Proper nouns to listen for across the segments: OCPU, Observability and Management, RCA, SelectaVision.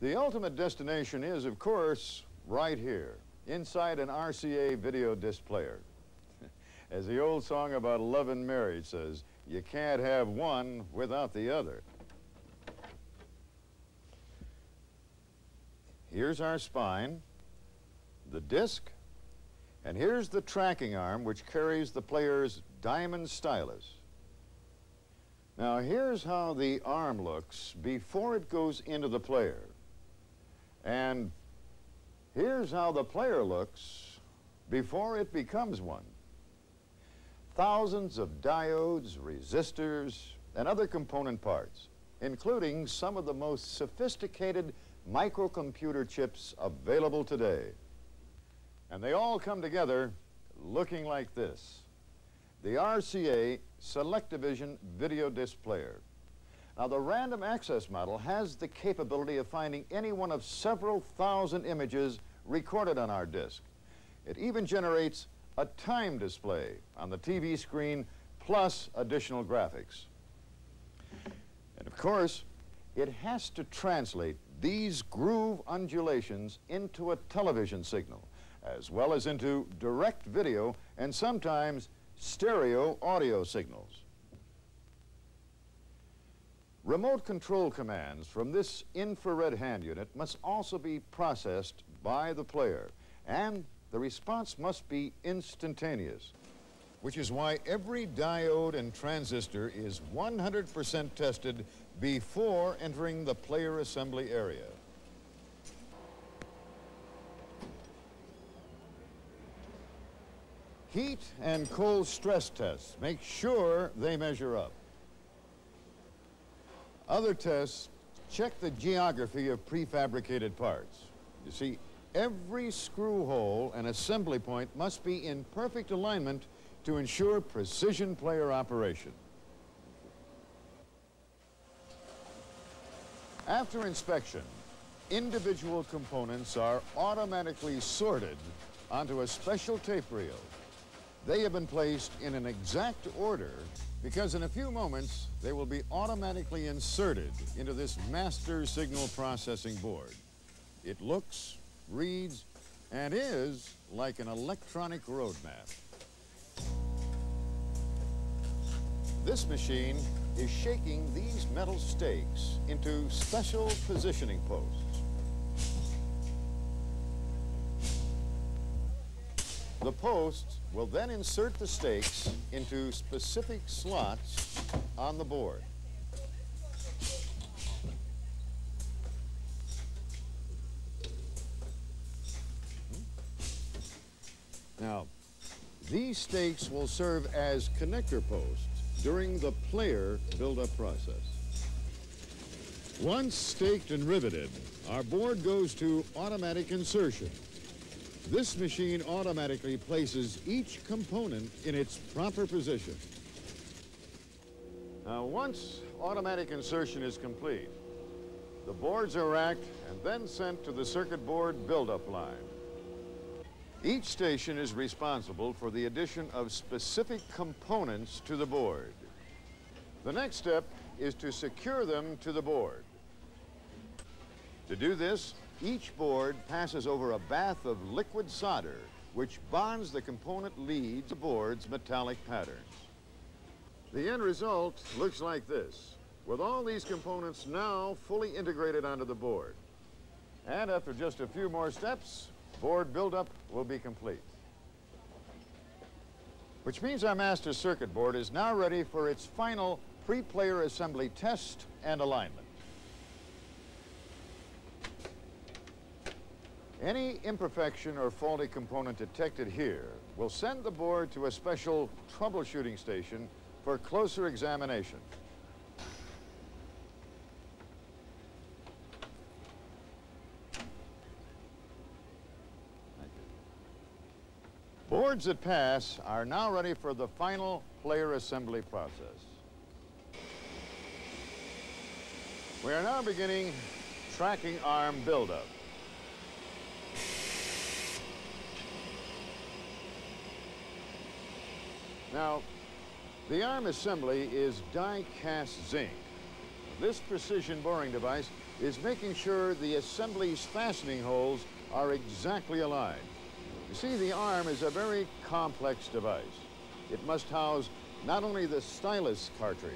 The ultimate destination is, of course, right here, inside an RCA video disc player. As the old song about love and marriage says, you can't have one without the other. Here's our spine, the disc, and here's the tracking arm which carries the player's diamond stylus. Now here's how the arm looks before it goes into the player. And here's how the player looks before it becomes one. Thousands of diodes, resistors, and other component parts, including some of the most sophisticated microcomputer chips available today. And they all come together looking like this, the RCA SelectaVision video disc player. Now, the random access model has the capability of finding any one of several thousand images recorded on our disc. It even generates a time display on the TV screen, plus additional graphics. And of course, it has to translate these groove undulations into a television signal, as well as into direct video and sometimes stereo audio signals. Remote control commands from this infrared hand unit must also be processed by the player, and the response must be instantaneous, which is why every diode and transistor is 100% tested before entering the player assembly area. Heat and cold stress tests make sure they measure up. Other tests check the geography of prefabricated parts. You see, every screw hole and assembly point must be in perfect alignment to ensure precision player operation. After inspection, individual components are automatically sorted onto a special tape reel. They have been placed in an exact order because in a few moments, they will be automatically inserted into this master signal processing board. It looks, reads, and is like an electronic roadmap. This machine is shaking these metal stakes into special positioning posts. The posts will then insert the stakes into specific slots on the board. Now, these stakes will serve as connector posts during the player build-up process. Once staked and riveted, our board goes to automatic insertion. This machine automatically places each component in its proper position. Now, once automatic insertion is complete, the boards are racked and then sent to the circuit board build-up line. Each station is responsible for the addition of specific components to the board. The next step is to secure them to the board. To do this, each board passes over a bath of liquid solder, which bonds the component leads to the board's metallic patterns. The end result looks like this, with all these components now fully integrated onto the board. And after just a few more steps, board buildup will be complete. Which means our master circuit board is now ready for its final pre-player assembly test and alignment. Any imperfection or faulty component detected here will send the board to a special troubleshooting station for closer examination. Boards that pass are now ready for the final player assembly process. We are now beginning tracking arm buildup. Now, the arm assembly is die-cast zinc. This precision boring device is making sure the assembly's fastening holes are exactly aligned. You see, the arm is a very complex device. It must house not only the stylus cartridge,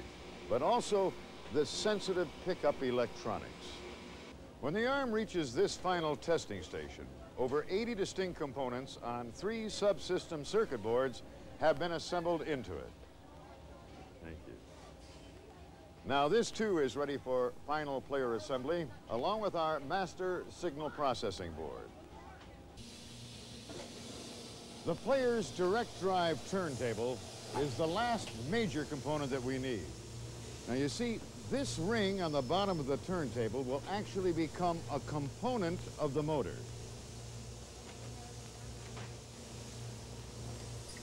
but also the sensitive pickup electronics. When the arm reaches this final testing station, over 80 distinct components on 3 subsystem circuit boards have been assembled into it. Thank you. Now this too is ready for final player assembly, along with our master signal processing board. The player's direct drive turntable is the last major component that we need. Now you see, this ring on the bottom of the turntable will actually become a component of the motor.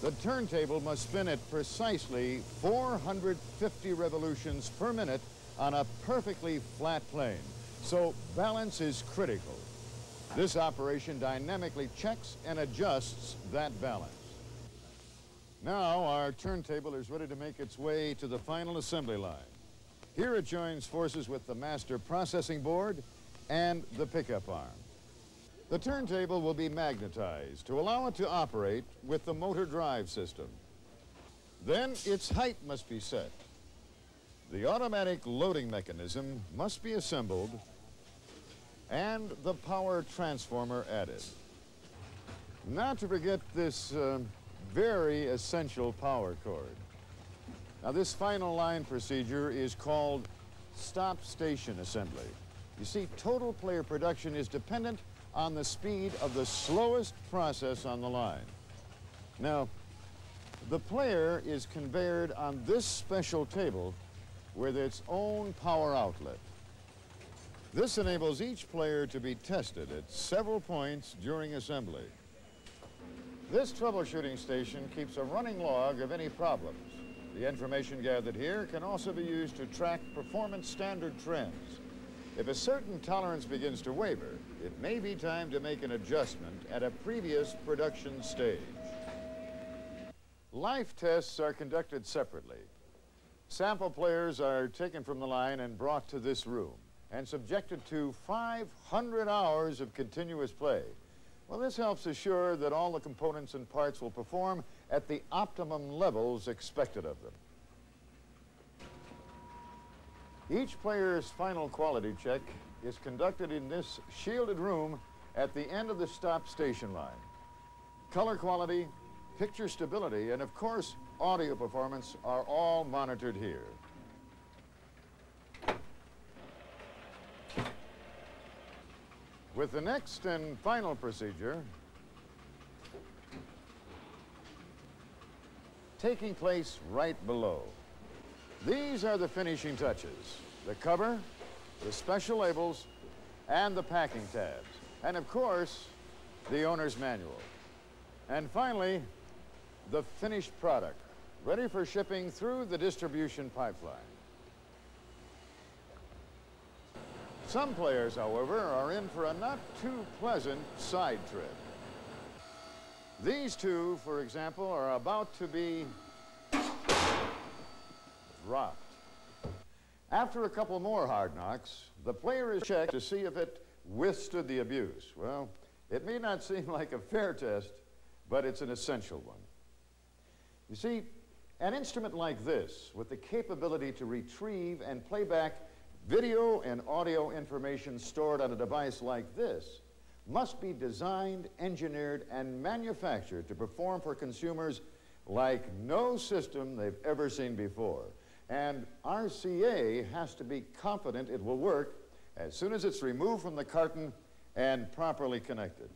The turntable must spin at precisely 450 revolutions per minute on a perfectly flat plane, so balance is critical. This operation dynamically checks and adjusts that balance. Now our turntable is ready to make its way to the final assembly line. Here it joins forces with the master processing board and the pickup arm. The turntable will be magnetized to allow it to operate with the motor drive system. Then its height must be set. The automatic loading mechanism must be assembled and the power transformer added. Not to forget this very essential power cord. Now this final line procedure is called stop station assembly. You see, total player production is dependent on the speed of the slowest process on the line. Now, the player is conveyored on this special table with its own power outlet. This enables each player to be tested at several points during assembly. This troubleshooting station keeps a running log of any problems. The information gathered here can also be used to track performance standard trends. If a certain tolerance begins to waver, it may be time to make an adjustment at a previous production stage. Life tests are conducted separately. Sample players are taken from the line and brought to this room and subjected to 500 hours of continuous play. Well, this helps assure that all the components and parts will perform at the optimum levels expected of them. Each player's final quality check is conducted in this shielded room at the end of the stop station line. Color quality, picture stability, and of course, audio performance are all monitored here. With the next and final procedure taking place right below. These are the finishing touches, the cover, the special labels, and the packing tabs, and of course, the owner's manual. And finally, the finished product, ready for shipping through the distribution pipeline. Some players, however, are in for a not too pleasant side trip. These two, for example, are about to be dropped. After a couple more hard knocks, the player is checked to see if it withstood the abuse. Well, it may not seem like a fair test, but it's an essential one. You see, an instrument like this, with the capability to retrieve and play back video and audio information stored on a device like this must be designed, engineered, and manufactured to perform for consumers like no system they've ever seen before. And RCA has to be confident it will work as soon as it's removed from the carton and properly connected.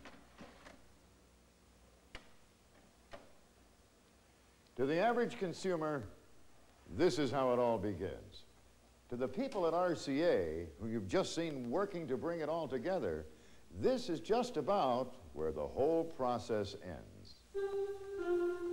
To the average consumer, this is how it all begins. To the people at RCA, who you've just seen working to bring it all together, this is just about where the whole process ends.